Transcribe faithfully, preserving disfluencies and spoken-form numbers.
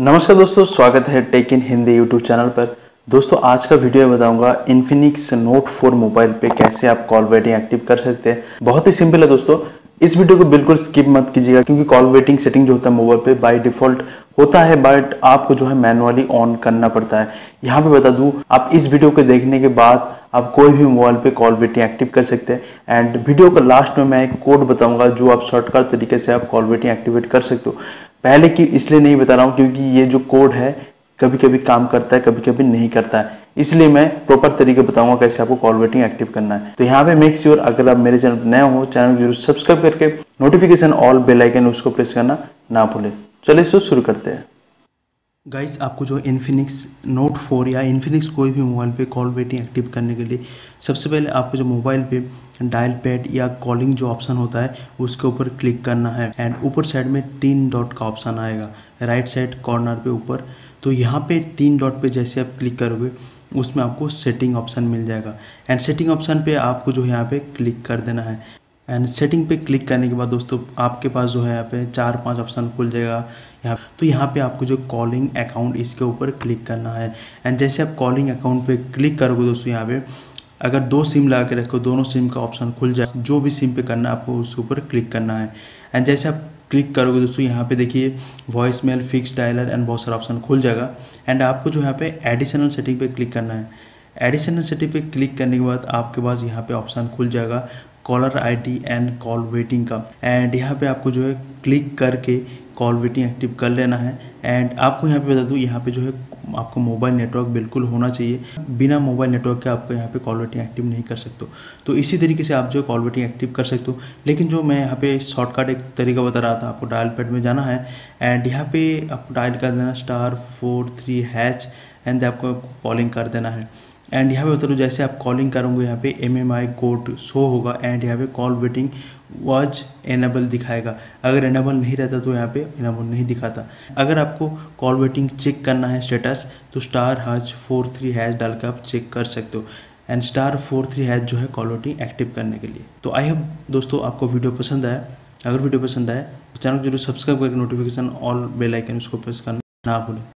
नमस्कार दोस्तों, स्वागत है tech in Hindi YouTube channel पर। दोस्तों आज का वीडियो मैं बताऊंगा इन्फिनिक्स नोट फोर मोबाइल पे कैसे आप कॉल वेटिंग एक्टिव कर सकते हैं। बहुत ही सिंपल है दोस्तों, इस वीडियो को बिल्कुल स्किप मत कीजिएगा क्योंकि कॉल वेटिंग सेटिंग जो होता है मोबाइल पे बाय डिफॉल्ट होता है, बट आपको जो है मैनुअली ऑन करना पड़ता है। यहाँ पे बता दूँ, आप इस वीडियो को देखने के बाद आप कोई भी मोबाइल पे कॉल वेटिंग एक्टिव कर सकते हैं। एंड वीडियो का लास्ट में मैं एक कोड बताऊंगा जो आप शॉर्टकट तरीके से आप कॉल वेटिंग एक्टिवेट कर सकते हो। पहले की इसलिए नहीं बता रहा हूँ क्योंकि ये जो कोड है कभी कभी काम करता है, कभी कभी नहीं करता है, इसलिए मैं प्रॉपर तरीके बताऊंगा कैसे आपको कॉल वेटिंग एक्टिव करना है। तो यहाँ पे मेक श्योर अगर आप मेरे चैनल पर नए हो, चैनल को जरूर सब्सक्राइब करके नोटिफिकेशन ऑल बेल आइकन उसको प्रेस करना ना भूलें। चलिए इसको शुरू करते हैं। गाइस, आपको जो इन्फिनिक्स नोट फोर या इन्फिनिक्स कोई भी मोबाइल पे कॉल वेटिंग एक्टिव करने के लिए सबसे पहले आपको जो मोबाइल पे डायल पैड या कॉलिंग जो ऑप्शन होता है उसके ऊपर क्लिक करना है। एंड ऊपर साइड में तीन डॉट का ऑप्शन आएगा राइट साइड कॉर्नर पे ऊपर, तो यहाँ पे तीन डॉट पे जैसे आप क्लिक करोगे उसमें आपको सेटिंग ऑप्शन मिल जाएगा। एंड सेटिंग ऑप्शन पे आपको जो है यहाँ पे क्लिक कर देना है। एंड सेटिंग पे क्लिक करने के बाद दोस्तों आपके पास जो है यहाँ पे चार पांच ऑप्शन खुल जाएगा। यहाँ तो यहाँ पे आपको जो कॉलिंग अकाउंट इसके ऊपर क्लिक करना है। एंड जैसे आप कॉलिंग अकाउंट पे क्लिक करोगे दोस्तों, यहाँ पे अगर दो सिम लगा के रखो दोनों सिम का ऑप्शन खुल जाए, जो भी सिम पे करना है आपको उसके ऊपर क्लिक करना है। एंड जैसे आप क्लिक करोगे दोस्तों, यहाँ पे देखिए voice mail, fix dialer and बहुत सारा ऑप्शन खुल जाएगा। एंड आपको जो यहाँ पे एडिशनल सेटिंग पे क्लिक करना है। एडिशनल सेटिंग पे क्लिक करने के बाद आपके पास यहाँ पे ऑप्शन खुल जाएगा caller ID and call waiting का। एंड यहाँ पे आपको जो है क्लिक करके कॉल वेटिंग एक्टिव कर लेना है। एंड आपको यहाँ पे बता दूँ, यहाँ पे जो है आपको मोबाइल नेटवर्क बिल्कुल होना चाहिए। बिना मोबाइल नेटवर्क के आपको यहाँ पे कॉल वेटिंग एक्टिव नहीं कर सकते हो। तो इसी तरीके से आप जो कॉल वेटिंग एक्टिव कर सकते हो। लेकिन जो मैं यहाँ पे शॉर्टकट एक तरीका बता रहा था, आपको डायल पैड में जाना है एंड यहाँ पे आपको डायल कर देना star four three hash and आपको कॉलिंग कर देना है। एंड यहाँ पे बता दूँ, जैसे आप कॉलिंग करोगे यहाँ पे M M I code show होगा एंड यहाँ पे कॉल वेटिंग वाज एनेबल दिखाएगा। अगर एनेबल नहीं रहता तो यहाँ पे एनेबल नहीं दिखाता। अगर आपको कॉल वेटिंग चेक करना है स्टेटस तो star hash four three hash डाल कर आप चेक कर सकते हो। And star four three hash जो है कॉल वेटिंग एक्टिव करने के लिए। तो आई होप दोस्तों आपको वीडियो पसंद आया। अगर वीडियो पसंद आए तो चैनल को जरूर सब्सक्राइब करके नोटिफिकेशन ऑल बेल आइकन उसको प्रेस करना ना भूलें।